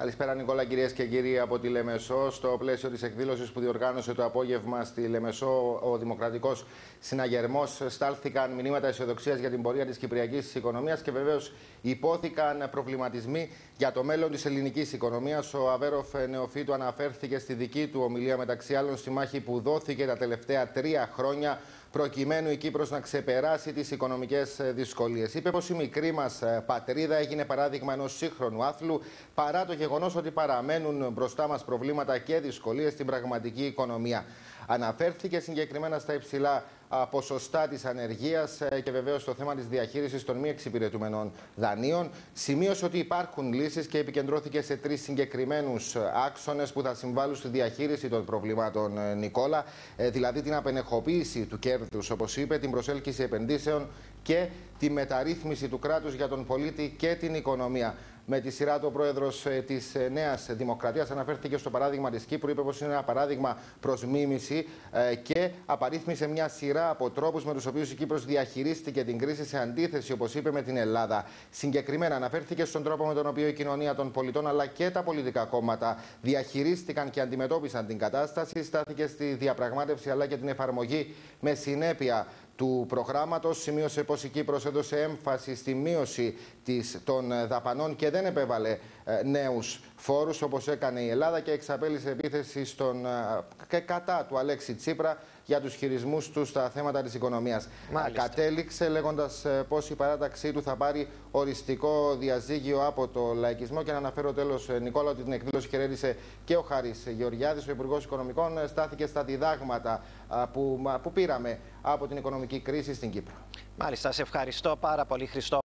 Καλησπέρα, Νικόλα, κυρίες και κύριοι από τη Λεμεσό. Στο πλαίσιο της εκδήλωσης που διοργάνωσε το απόγευμα στη Λεμεσό ο Δημοκρατικός Συναγερμός, στάλθηκαν μηνύματα αισιοδοξίας για την πορεία της κυπριακής οικονομίας και βεβαίως υπόθηκαν προβληματισμοί για το μέλλον της ελληνικής οικονομίας. Ο Άβερωφ Νεοφύτου αναφέρθηκε στη δική του ομιλία, μεταξύ άλλων, στη μάχη που δόθηκε τα τελευταία 3 χρόνια προκειμένου η Κύπρος να ξεπεράσει τις οικονομικές δυσκολίες. Είπε πως η μικρή μας πατρίδα έγινε παράδειγμα ενός σύγχρονου άθλου, παρά το γεγονός ότι παραμένουν μπροστά μας προβλήματα και δυσκολίες στην πραγματική οικονομία. Αναφέρθηκε συγκεκριμένα στα υψηλά ποσοστά της ανεργίας και βεβαίως στο θέμα της διαχείρισης των μη εξυπηρετούμενων δανείων. Σημείωσε ότι υπάρχουν λύσεις και επικεντρώθηκε σε 3 συγκεκριμένους άξονες που θα συμβάλλουν στη διαχείριση των προβλημάτων, Νικόλα, δηλαδή την απενεχοποίηση του κέρδους, όπως είπε, την προσέλκυση επενδύσεων και τη μεταρρύθμιση του κράτους για τον πολίτη και την οικονομία. Με τη σειρά του, ο πρόεδρος της Νέας Δημοκρατίας αναφέρθηκε στο παράδειγμα της Κύπρου, είπε πως είναι ένα παράδειγμα προς μίμηση και απαρίθμησε μια σειρά από τρόπους με τους οποίους η Κύπρος διαχειρίστηκε την κρίση, σε αντίθεση, όπως είπε, με την Ελλάδα. Συγκεκριμένα αναφέρθηκε στον τρόπο με τον οποίο η κοινωνία των πολιτών αλλά και τα πολιτικά κόμματα διαχειρίστηκαν και αντιμετώπισαν την κατάσταση, στάθηκε στη διαπραγμάτευση αλλά και την εφαρμογή με συνέπεια του προγράμματος. Σημείωσε πως η Κύπρος έδωσε έμφαση στη μείωση των δαπανών και δεν επέβαλε νέους φόρους όπως έκανε η Ελλάδα και εξαπέλυσε επίθεση κατά του Αλέξη Τσίπρα για τους χειρισμούς του στα θέματα της οικονομίας. Μάλιστα. Κατέληξε λέγοντας πως η παράταξή του θα πάρει οριστικό διαζύγιο από το λαϊκισμό. Και να αναφέρω τέλος, Νικόλα, ότι την εκδήλωση χαιρέτησε και ο Χάρης Γεωργιάδης, ο Υπουργός Οικονομικών. Στάθηκε στα διδάγματα που πήραμε από την οικονομική κρίση στην Κύπρο. Μάλιστα, σε ευχαριστώ πάρα πολύ, Χριστό.